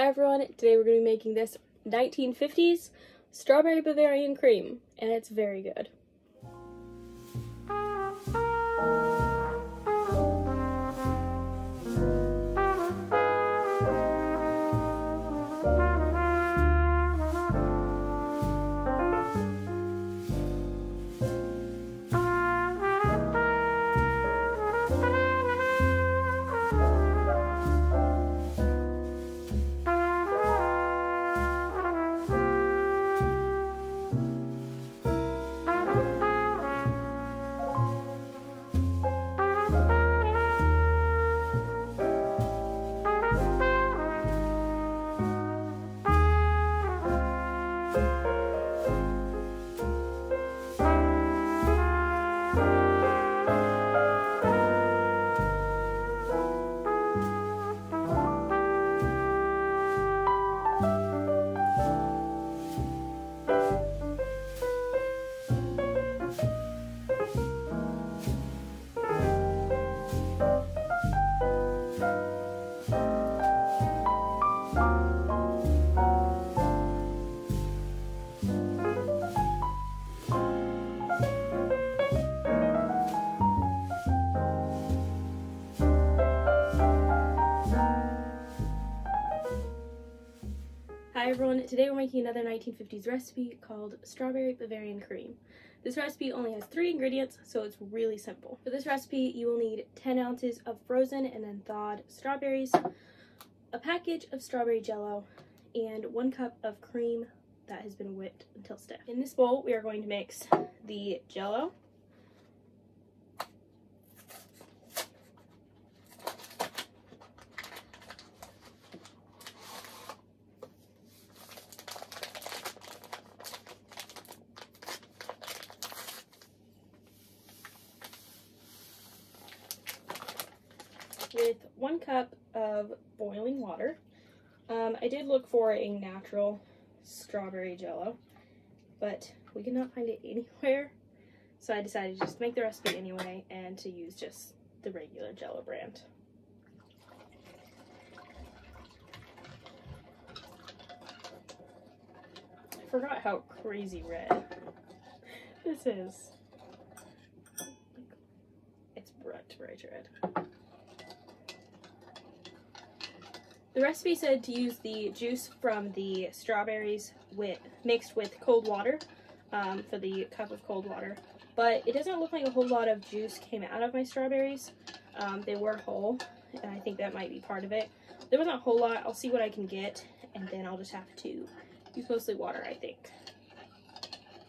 Hi everyone, today we're going to be making this 1950s strawberry Bavarian cream, and it's very good. Hi everyone, today we're making another 1950s recipe called Strawberry Bavarian Cream. This recipe only has 3 ingredients, so it's really simple. For this recipe, you will need 10 ounces of frozen and then thawed strawberries, a package of strawberry jello, and 1 cup of cream that has been whipped until stiff. In this bowl, we are going to mix the jello, with 1 cup of boiling water. I did look for a natural strawberry jello, but we could not find it anywhere, so I decided to just make the recipe anyway and to use just the regular jello brand. I forgot how crazy red this is. It's bright red. The recipe said to use the juice from the strawberries mixed with cold water for the cup of cold water, but it doesn't look like a whole lot of juice came out of my strawberries. They were whole, and I think that might be part of it. There wasn't a whole lot. I'll see what I can get, and then I'll just have to use mostly water, I think.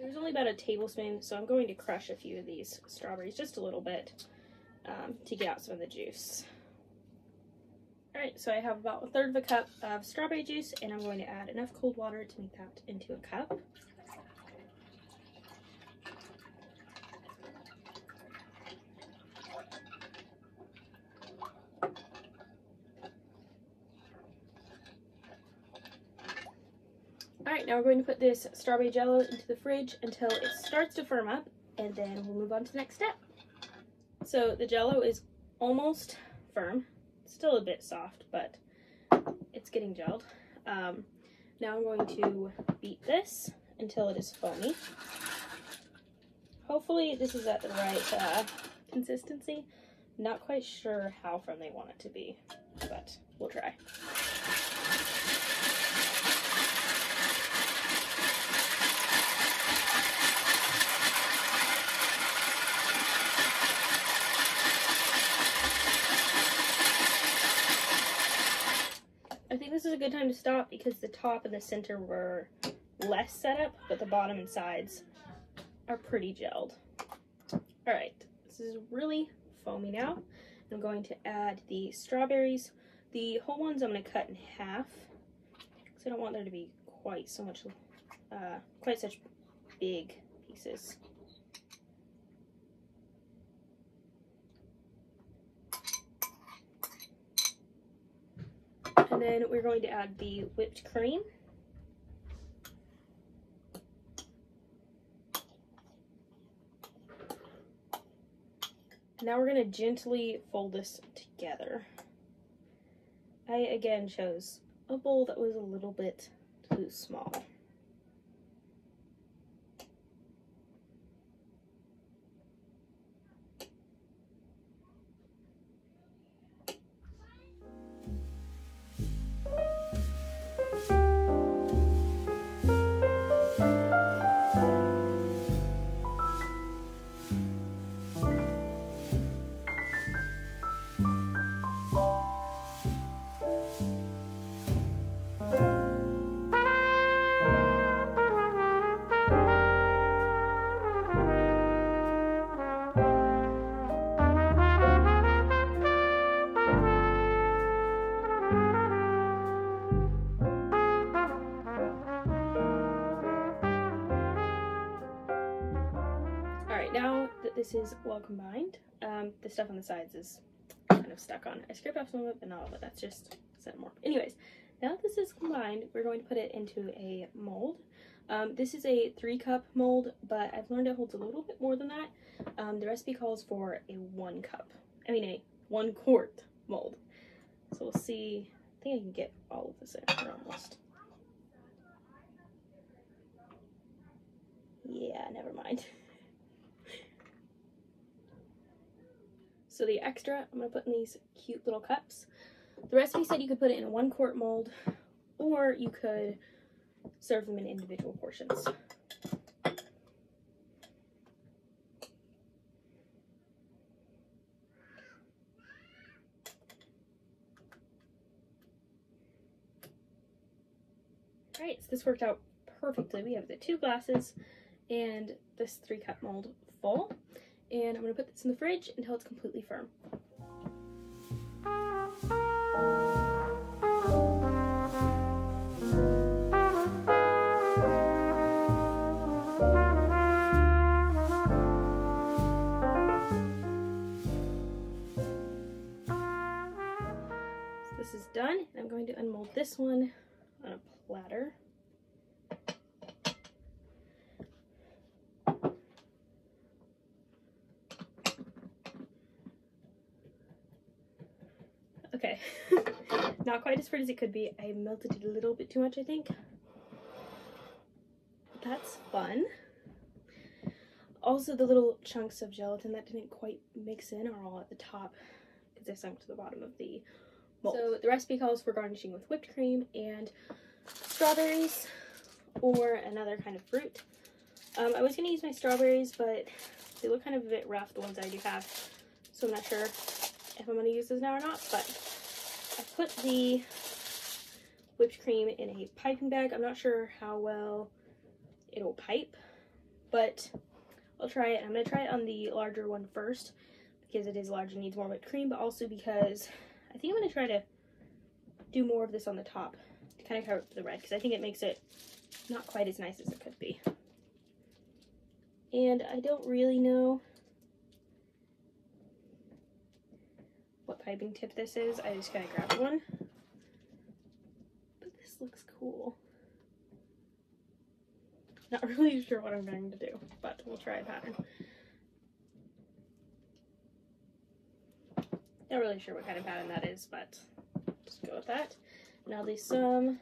There's only about a tablespoon, so I'm going to crush a few of these strawberries just a little bit to get out some of the juice. Alright, so I have about 1/3 of a cup of strawberry juice, and I'm going to add enough cold water to make that into a cup. Alright, now we're going to put this strawberry jello into the fridge until it starts to firm up, and then we'll move on to the next step. So the jello is almost firm. Still a bit soft, but it's getting gelled. Now I'm going to beat this until it is foamy. Hopefully this is at the right consistency. Not quite sure how firm they want it to be, but we'll try. This is a good time to stop because the top and the center were less set up, but the bottom and sides are pretty gelled. Alright, this is really foamy now. I'm going to add the strawberries. The whole ones I'm going to cut in half because I don't want there to be quite such big pieces. Then we're going to add the whipped cream. Now we're going to gently fold this together. I again chose a bowl that was a little bit too small. This is well combined. The stuff on the sides is kind of stuck on. I scraped off some of it, but not all of it. That's just set more. Anyways, now that this is combined, we're going to put it into a mold. This is a 3-cup mold, but I've learned it holds a little bit more than that. The recipe calls for a 1-quart mold. So we'll see. I think I can get all of this in almost. Yeah, never mind. So the extra, I'm going to put in these cute little cups. The recipe said you could put it in a 1-quart mold, or you could serve them in individual portions. Alright, so this worked out perfectly. We have the 2 glasses and this 3-cup mold full. And I'm going to put this in the fridge until it's completely firm. So this is done, and I'm going to unmold this one on a platter. Okay, not quite as pretty as it could be. I melted it a little bit too much, I think. That's fun. Also, the little chunks of gelatin that didn't quite mix in are all at the top because they sunk to the bottom of the mold. So the recipe calls for garnishing with whipped cream and strawberries or another kind of fruit. I was going to use my strawberries, but they look kind of a bit rough, the ones I do have, so I'm not sure if I'm going to use those now or not, but I put the whipped cream in a piping bag. I'm not sure how well it'll pipe, but I'll try it. I'm going to try it on the larger one first because it is large and needs more whipped cream, but also because I think I'm going to try to do more of this on the top to kind of cover up the red because I think it makes it not quite as nice as it could be. And I don't really know piping tip this is. I just gotta grab one. But this looks cool. Not really sure what I'm going to do, but we'll try a pattern. Not really sure what kind of pattern that is, but just go with that. And I'll do some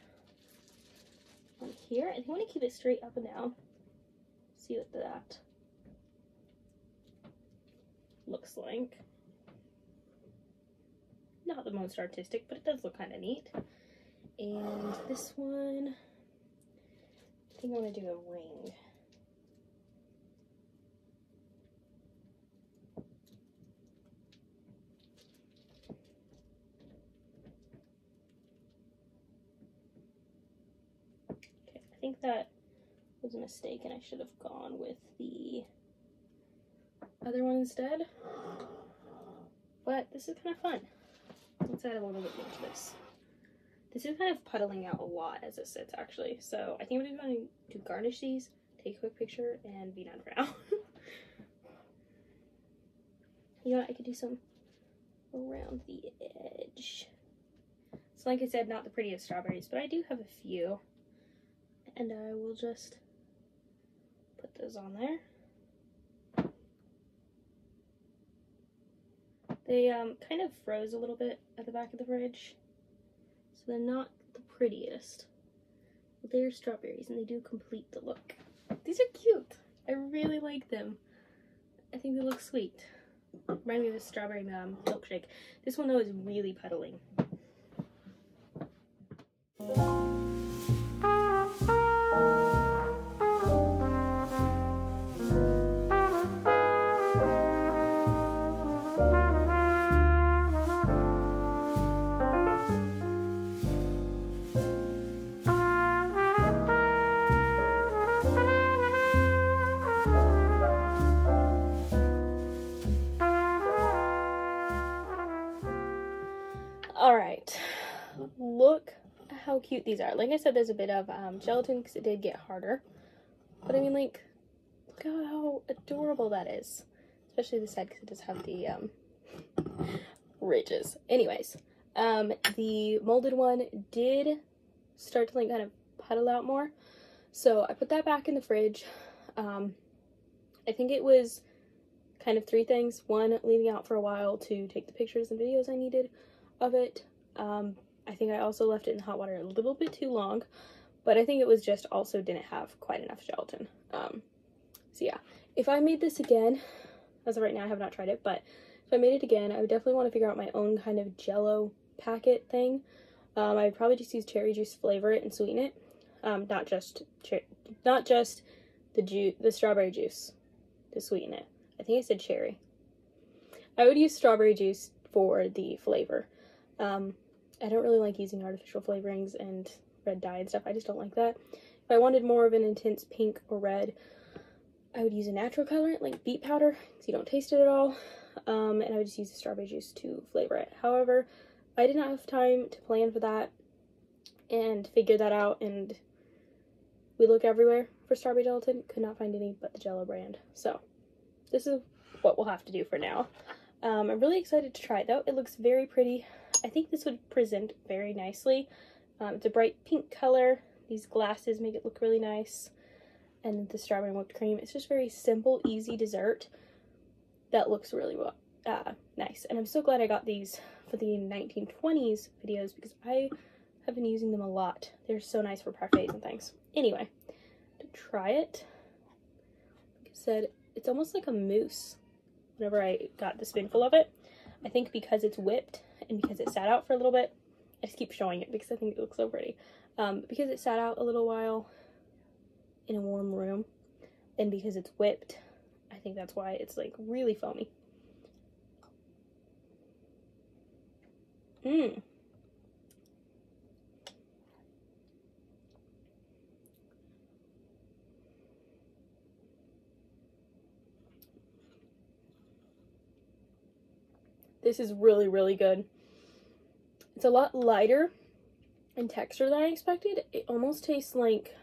on here. I want to keep it straight up and down. See what that looks like. Not the most artistic, but it does look kind of neat. And this one, I think I want to do a ring. Okay, I think that was a mistake and I should have gone with the other one instead. But this is kind of fun. Let's add a little bit more to this. This is kind of puddling out a lot as it sits, actually. So I think I'm going to garnish these, take a quick picture, and be done for now. You know what? I could do some around the edge. So like I said, not the prettiest strawberries, but I do have a few. And I will just put those on there. They kind of froze a little bit at the back of the fridge, so they're not the prettiest. They're strawberries and they do complete the look. These are cute. I really like them. I think they look sweet. Remind me of the strawberry milkshake. This one though is really puddling. Alright, look how cute these are. Like I said, there's a bit of gelatin because it did get harder. But I mean, like, look how adorable that is. Especially this side because it does have the ridges. Anyways, the molded one did start to like kind of puddle out more. So I put that back in the fridge. I think it was kind of three things. One, leaving out for a while to take the pictures and videos I needed of it. I think I also left it in hot water a little bit too long, but I think it was just also didn't have quite enough gelatin. So yeah, if I made this again, as of right now I have not tried it, but if I made it again, I would definitely want to figure out my own kind of jello packet thing. I would probably just use cherry juice, flavor it and sweeten it. Not just the strawberry juice to sweeten it. I think I said cherry. I would use strawberry juice for the flavor. I don't really like using artificial flavorings and red dye and stuff. I just don't like that. If I wanted more of an intense pink or red, I would use a natural colorant like beet powder because you don't taste it at all. And I would just use the strawberry juice to flavor it. However, I did not have time to plan for that and figure that out, and we looked everywhere for strawberry gelatin. Could not find any but the Jell-O brand. So this is what we'll have to do for now. I'm really excited to try it though. It looks very pretty. I think this would present very nicely. It's a bright pink color. These glasses make it look really nice. And the strawberry whipped cream. It's just very simple, easy dessert that looks really nice. And I'm so glad I got these for the 1920s videos because I have been using them a lot. They're so nice for parfaits and things. Anyway, to try it, like I said, it's almost like a mousse whenever I got the spoonful of it. I think because it's whipped, and because it sat out for a little bit, I just keep showing it because I think it looks so pretty. Because it sat out a little while in a warm room, and because it's whipped, I think that's why it's like really foamy. This is really, really good. It's a lot lighter in texture than I expected. It almost tastes like,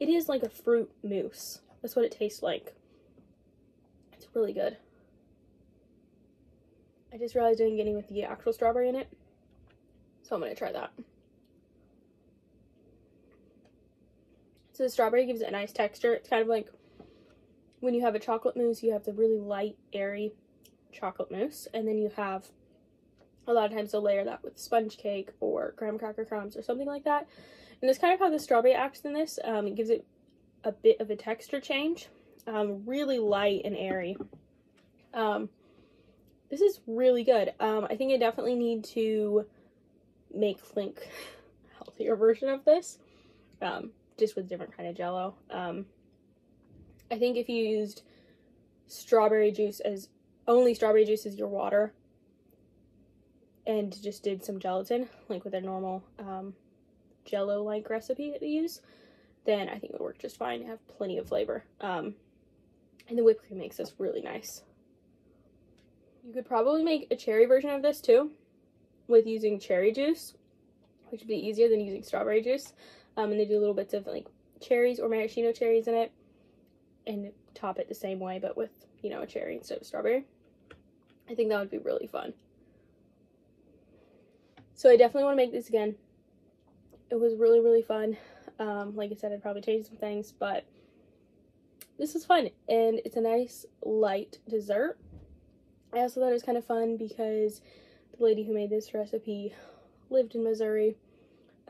it is like a fruit mousse. That's what it tastes like. It's really good. I just realized I didn't get any with the actual strawberry in it. So I'm going to try that. So the strawberry gives it a nice texture. It's kind of like when you have a chocolate mousse, you have the really light, airy chocolate mousse, and then you have a lot of times they'll layer that with sponge cake or graham cracker crumbs or something like that. And that's kind of how the strawberry acts in this. It gives it a bit of a texture change. Really light and airy. This is really good. I think I definitely need to make like a healthier version of this. Just with different kind of Jell-O. I think if you used strawberry juice as only strawberry juice as your water, and just did some gelatin, like with a normal Jell-O-like recipe that we use, then I think it would work just fine. Have plenty of flavor. And the whipped cream makes this really nice. You could probably make a cherry version of this too, with using cherry juice, which would be easier than using strawberry juice. And they do little bits of like cherries or maraschino cherries in it, and top it the same way, but with, you know, a cherry instead of strawberry. I think that would be really fun. So I definitely want to make this again. It was really, really fun. Like I said, I'd probably change some things, but this was fun. And it's a nice, light dessert. I also thought it was kind of fun because the lady who made this recipe lived in Missouri.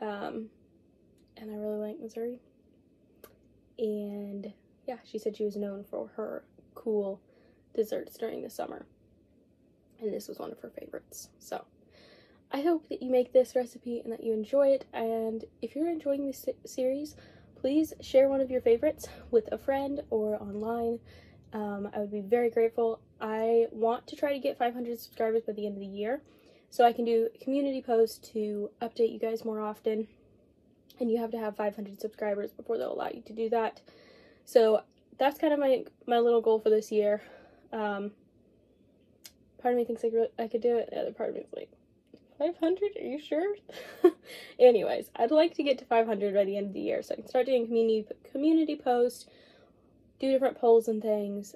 and I really like Missouri. And yeah, she said she was known for her cool desserts during the summer, and this was one of her favorites. So I hope that you make this recipe and that you enjoy it. And if you're enjoying this series, please share one of your favorites with a friend or online. I would be very grateful. I want to try to get 500 subscribers by the end of the year, so I can do community posts to update you guys more often. And you have to have 500 subscribers before they'll allow you to do that. So that's kind of my little goal for this year. Part of me thinks I could do it, the other part of me is like, 500? Are you sure? Anyways, I'd like to get to 500 by the end of the year, so I can start doing community posts, do different polls and things,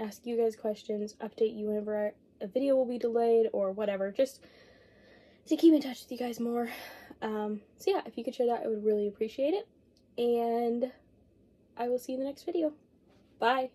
ask you guys questions, update you whenever a video will be delayed or whatever, just to keep in touch with you guys more. So yeah, if you could share that, I would really appreciate it, and I will see you in the next video. Bye!